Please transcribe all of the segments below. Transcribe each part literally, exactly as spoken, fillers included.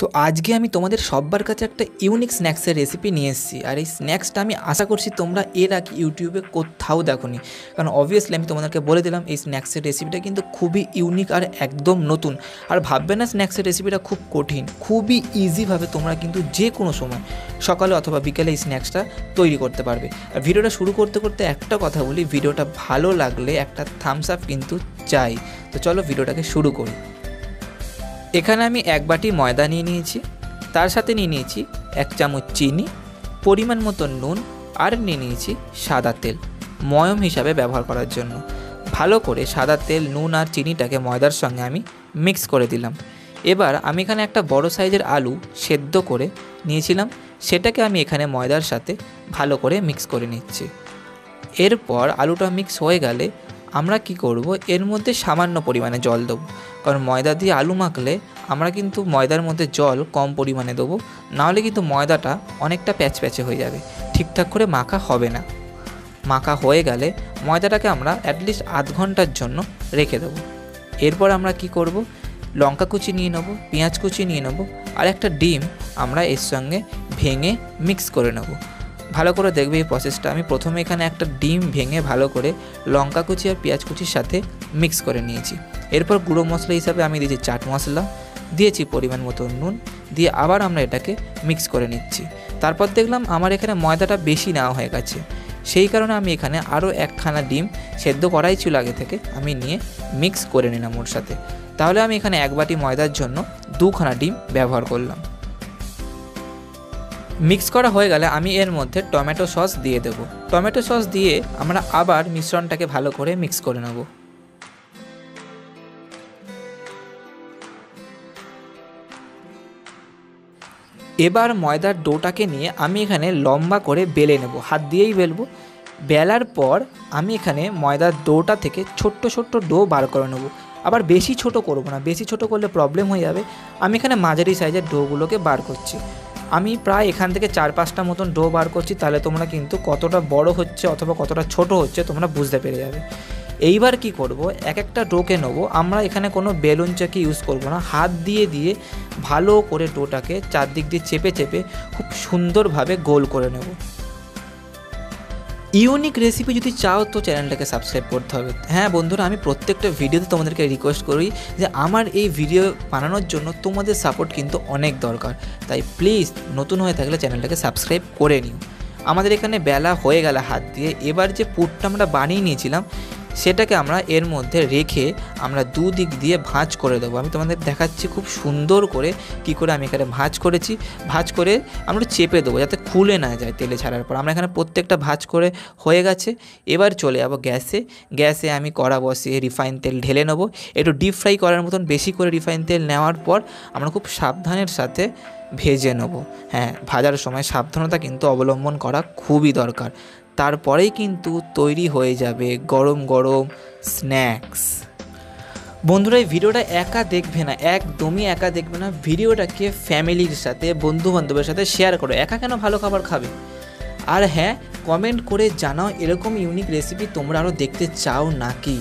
तो आज के आमी तुम्हारे सब्बार काछे एकटा यूनिक स्नैक्सर रेसिपि निये एसेछि और ये स्नैक्सटा आमी आशा करछि तोमरा एर आगे यूट्यूबे कोथाओ देखोनि कारण अबवियासलि आमी तोमादेरके बोले दिलाम ये स्नैक्सर रेसिपिटा किन्तु खूबई यूनिक और एकदम नतून और भाबबे ना स्नैक्सर रेसिपिटा खूब कठिन खूबई इजी भावे तोमरा किन्तु जे कोनो समय सकाले अथवा बिकेले स्नैक्सटा तैरि करते पारबे। और भिडियोटा शुरू करते करते एकटा कथा बोली भिडियोटा भालो लागले एकटा थाम्स आप किन्तु चाइ। तो चलो भिडियोटाके शुरू करि। एखाने आमी एक बाटी मयदा निये नियेछि, तार साथे निये नियेछि एक चामच चीनी, परिमाण मतो नून और निये नियेछि सादा तेल मयम हिसाबे व्यवहार करार जोन्नो। भालो करे सादा तेल नून और चीनीटाके मयदार संगे आमी मिक्स करे दिलाम। एबार आमी एखाने एकटा बड़ो साइजेर आलू सेद्धो करे नियेछिलाम सेटाके आमी एखाने मयदार साथे भालो करे मिक्स करे निच्छि। एरपर आलूटा मिक्स हये गेले আমরা কি করব এর মধ্যে সামান্য পরিমাণে জল দেব কারণ ময়দা দিয়ে আলু মাখলে আমরা কিন্তু ময়দার মধ্যে জল কম পরিমাণে দেব না হলে কিন্তু ময়দাটা অনেকটা প্যাচপ্যাচে হয়ে যাবে ঠিকঠাক করে মাখা হবে না। মাখা হয়ে গেলে ময়দাটাকে আমরা অ্যাট লিস্ট আধ ঘন্টার জন্য রেখে দেব। এরপর আমরা কি করব লঙ্কা কুচি নিয়ে নেব, পেঁয়াজ কুচি নিয়ে নেব আর একটা ডিম আমরা এর সঙ্গে ভেঙে মিক্স করে নেব। ভালো করে দেখবে এই প্রসেসটা আমি প্রথমে এখানে একটা ডিম ভেঙে ভালো করে লঙ্কা কুচি আর পেঁয়াজ কুচির সাথে মিক্স করে নিয়েছি। এরপর গুঁড়ো মশলা হিসাবে আমি দিয়েছি চাট মশলা, দিয়েছি পরিমাণ মতো নুন দিয়ে আবার আমরা এটাকে মিক্স করে নিচ্ছি। তারপর দেখলাম আমার এখানে ময়দাটা বেশি নেওয়া হয়ে গেছে সেই কারণে আমি এখানে আরও একখানা ডিম সেদ্ধ করাই ছিল আগে থেকে আমি নিয়ে মিক্স করে নিলাম ওর সাথে। তাহলে আমি এখানে এক বাটি ময়দার জন্য দুখানা ডিম ব্যবহার করলাম। मिक्स करा हो गेले आमी एर मध्य टमेटो सस दिए देव। टमेटो सस दिए आमरा आबार मिश्रणटाके भालो करे मिक्स करे नेब। एबार मयदार डोटाके निये आमी एखाने लम्बा करे बेले नेब, हाथ दिएई बेलबो। बेलार पर आमी एखाने मयदार डोटा थेके छोट्टो छोट्टो डो बार करे नेब। आबार बेशी छोटो करब ना, बेशी छोटो करले प्रब्लेम हये जाबे। आमी एखाने माझारि साइजेर डोगुलोके बार करछि। আমি প্রায় এখান থেকে চার পাঁচটা মতন ডো বার করছি তাহলে তোমরা কিন্তু কতটা বড় হচ্ছে অথবা কতটা ছোট হচ্ছে তোমরা বুঝতে পেরে যাবে। এইবার কি করব এক একটা ডোকে নেব আমরা এখানে কোনো বেলুন চাকি ইউজ করব না, হাত দিয়ে দিয়ে ভালো করে ডোটাকে চারদিক দিয়ে চেপে চেপে খুব সুন্দরভাবে গোল করে নেব। ইউনিক রেসিপি যদি চাও তো চ্যানেলটাকে সাবস্ক্রাইব করতে হবে। হ্যাঁ বন্ধুরা আমি প্রত্যেকটা ভিডিওতে তোমাদেরকে রিকোয়েস্ট করি যে আমার এই ভিডিও বানানোর জন্য তোমাদের সাপোর্ট কিন্তু অনেক দরকার, তাই প্লিজ নতুন হয়ে থাকলে চ্যানেলটাকে সাবস্ক্রাইব করে নিও। আমাদের এখানে বেলা হয়ে গেল হাত দিয়ে। এবার যে পুরটা আমরা বানিয়ে নিয়েছিলাম সেটাকে আমরা এর মধ্যে রেখে আমরা দুদিক দিয়ে ভাঁজ করে দেবো। আমি তোমাদের দেখাচ্ছি খুব সুন্দর করে কি করে আমি এখানে ভাঁজ করেছি। ভাঁজ করে আমরা চেপে দেবো যাতে খুলে না যায় তেলে ছাড়ার পর। আমরা এখানে প্রত্যেকটা ভাঁজ করে হয়ে গেছে। এবার চলে যাবো গ্যাসে। গ্যাসে আমি কড়া বসিয়ে রিফাইন তেল ঢেলে নেবো একটু ডিপ ফ্রাই করার মতন বেশি করে। রিফাইন তেল নেওয়ার পর আমরা খুব সাবধানের সাথে ভেজে নেবো। হ্যাঁ ভাজার সময় সাবধানতা কিন্তু অবলম্বন করা খুবই দরকার। তারপরেই কিন্তু তৈরি হয়ে যাবে গরম গরম স্ন্যাক্স। বন্ধুরা এই ভিডিওটা একা দেখবে না, একদমই একা দেখবে না। ভিডিওটাকে ফ্যামিলির সাথে বন্ধুবান্ধবের সাথে শেয়ার করো। একা কেন ভালো খাবার খাবে। আর হ্যাঁ কমেন্ট করে জানাও এরকম ইউনিক রেসিপি তোমরা আরও দেখতে চাও নাকি।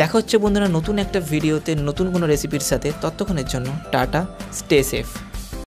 দেখা হচ্ছে বন্ধুরা নতুন একটা ভিডিওতে নতুন কোনো রেসিপির সাথে। ততক্ষণের জন্য টাটা, স্টে সেফ।